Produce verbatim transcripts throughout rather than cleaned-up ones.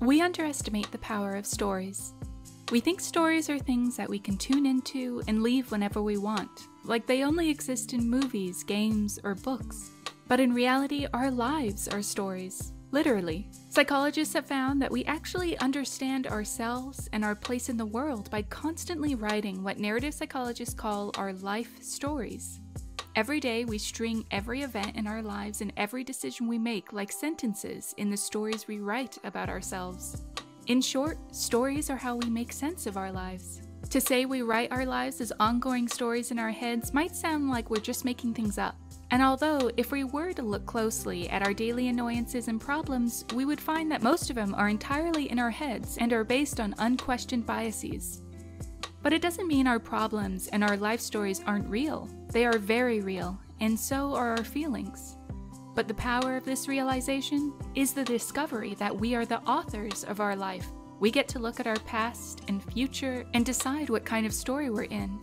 We underestimate the power of stories. We think stories are things that we can tune into and leave whenever we want, like they only exist in movies, games, or books. But in reality, our lives are stories, literally. Psychologists have found that we actually understand ourselves and our place in the world by constantly writing what narrative psychologists call our life stories. Every day, we string every event in our lives and every decision we make like sentences in the stories we write about ourselves. In short, stories are how we make sense of our lives. To say we write our lives as ongoing stories in our heads might sound like we're just making things up. And although, if we were to look closely at our daily annoyances and problems, we would find that most of them are entirely in our heads and are based on unquestioned biases. But it doesn't mean our problems and our life stories aren't real. They are very real, and so are our feelings. But the power of this realization is the discovery that we are the authors of our life. We get to look at our past and future and decide what kind of story we're in.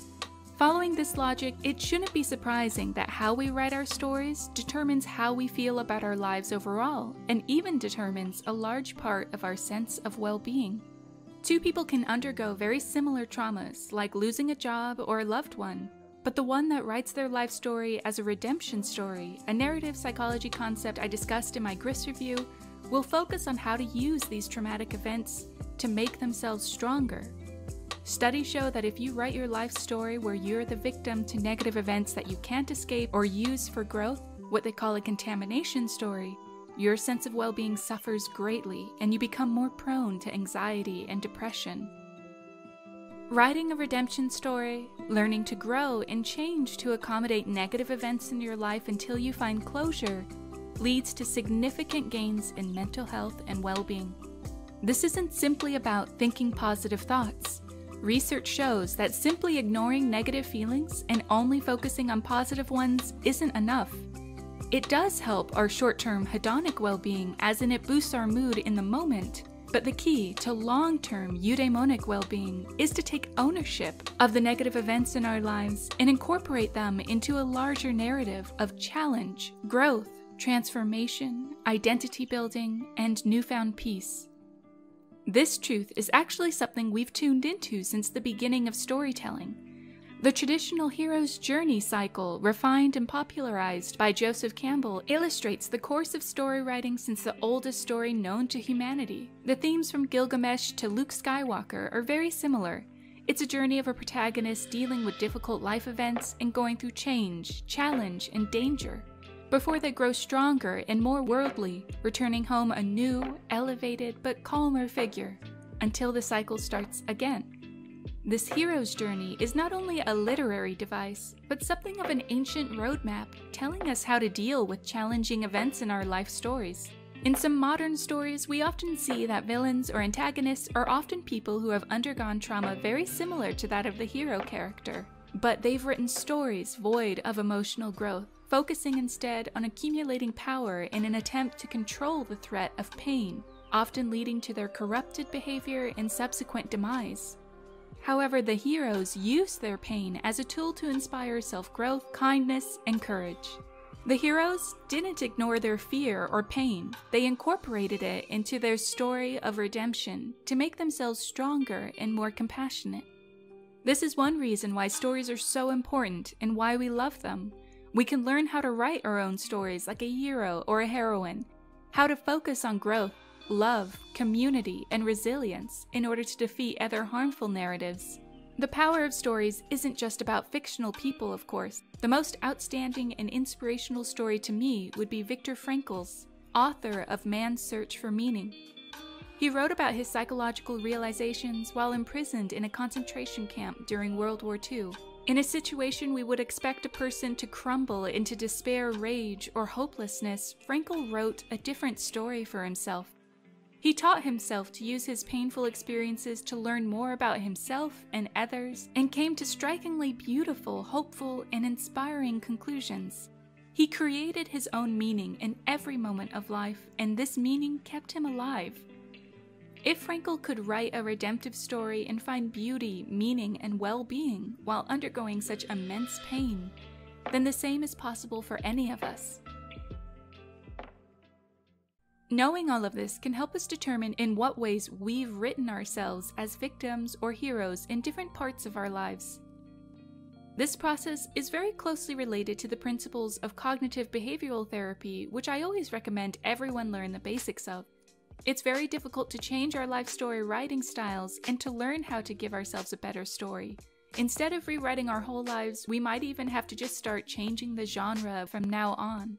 Following this logic, it shouldn't be surprising that how we write our stories determines how we feel about our lives overall, and even determines a large part of our sense of well-being. Two people can undergo very similar traumas, like losing a job or a loved one, but the one that writes their life story as a redemption story, a narrative psychology concept I discussed in my Gris review, will focus on how to use these traumatic events to make themselves stronger. Studies show that if you write your life story where you're the victim to negative events that you can't escape or use for growth, what they call a contamination story, your sense of well-being suffers greatly, and you become more prone to anxiety and depression. Writing a redemption story, learning to grow and change to accommodate negative events in your life until you find closure, leads to significant gains in mental health and well-being. This isn't simply about thinking positive thoughts. Research shows that simply ignoring negative feelings and only focusing on positive ones isn't enough. It does help our short-term hedonic well-being, as in it boosts our mood in the moment, but the key to long-term eudaimonic well-being is to take ownership of the negative events in our lives and incorporate them into a larger narrative of challenge, growth, transformation, identity building, and newfound peace. This truth is actually something we've tuned into since the beginning of storytelling. The traditional hero's journey cycle, refined and popularized by Joseph Campbell, illustrates the course of story writing since the oldest story known to humanity. The themes from Gilgamesh to Luke Skywalker are very similar. It's a journey of a protagonist dealing with difficult life events and going through change, challenge, and danger, before they grow stronger and more worldly, returning home a new, elevated, but calmer figure, until the cycle starts again. This hero's journey is not only a literary device, but something of an ancient roadmap telling us how to deal with challenging events in our life stories. In some modern stories, we often see that villains or antagonists are often people who have undergone trauma very similar to that of the hero character, but they've written stories void of emotional growth, focusing instead on accumulating power in an attempt to control the threat of pain, often leading to their corrupted behavior and subsequent demise. However, the heroes use their pain as a tool to inspire self-growth, kindness, and courage. The heroes didn't ignore their fear or pain. They incorporated it into their story of redemption to make themselves stronger and more compassionate. This is one reason why stories are so important and why we love them. We can learn how to write our own stories like a hero or a heroine, how to focus on growth, love, community, and resilience in order to defeat other harmful narratives. The power of stories isn't just about fictional people, of course. The most outstanding and inspirational story to me would be Viktor Frankl's, author of Man's Search for Meaning. He wrote about his psychological realizations while imprisoned in a concentration camp during World War Two. In a situation we would expect a person to crumble into despair, rage, or hopelessness, Frankl wrote a different story for himself. He taught himself to use his painful experiences to learn more about himself and others, and came to strikingly beautiful, hopeful, and inspiring conclusions. He created his own meaning in every moment of life, and this meaning kept him alive. If Frankl could write a redemptive story and find beauty, meaning, and well-being while undergoing such immense pain, then the same is possible for any of us. Knowing all of this can help us determine in what ways we've written ourselves as victims or heroes in different parts of our lives. This process is very closely related to the principles of cognitive behavioral therapy, which I always recommend everyone learn the basics of. It's very difficult to change our life story writing styles and to learn how to give ourselves a better story. Instead of rewriting our whole lives, we might even have to just start changing the genre from now on.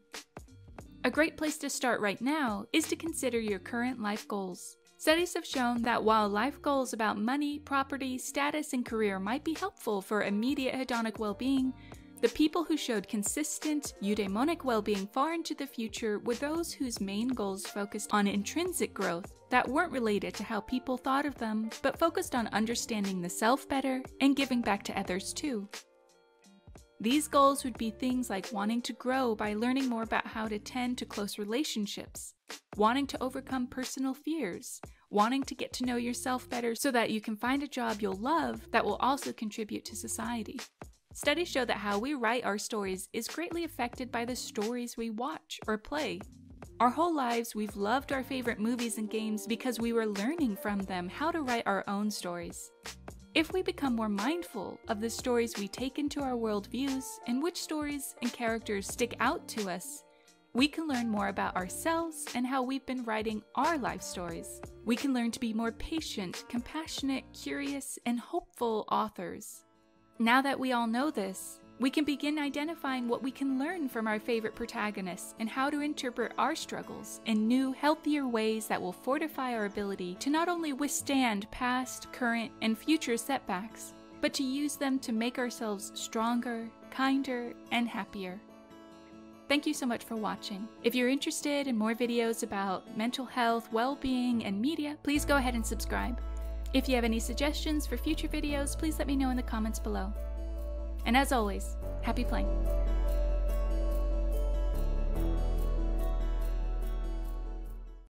A great place to start right now is to consider your current life goals. Studies have shown that while life goals about money, property, status, and career might be helpful for immediate hedonic well-being, the people who showed consistent eudaimonic well-being far into the future were those whose main goals focused on intrinsic growth that weren't related to how people thought of them, but focused on understanding the self better and giving back to others too. These goals would be things like wanting to grow by learning more about how to tend to close relationships, wanting to overcome personal fears, wanting to get to know yourself better so that you can find a job you'll love that will also contribute to society. Studies show that how we write our stories is greatly affected by the stories we watch or play. Our whole lives, we've loved our favorite movies and games because we were learning from them how to write our own stories. If we become more mindful of the stories we take into our worldviews and which stories and characters stick out to us, we can learn more about ourselves and how we've been writing our life stories. We can learn to be more patient, compassionate, curious, and hopeful authors. Now that we all know this, we can begin identifying what we can learn from our favorite protagonists and how to interpret our struggles in new, healthier ways that will fortify our ability to not only withstand past, current, and future setbacks, but to use them to make ourselves stronger, kinder, and happier. Thank you so much for watching. If you're interested in more videos about mental health, well-being, and media, please go ahead and subscribe. If you have any suggestions for future videos, please let me know in the comments below. And as always, happy playing!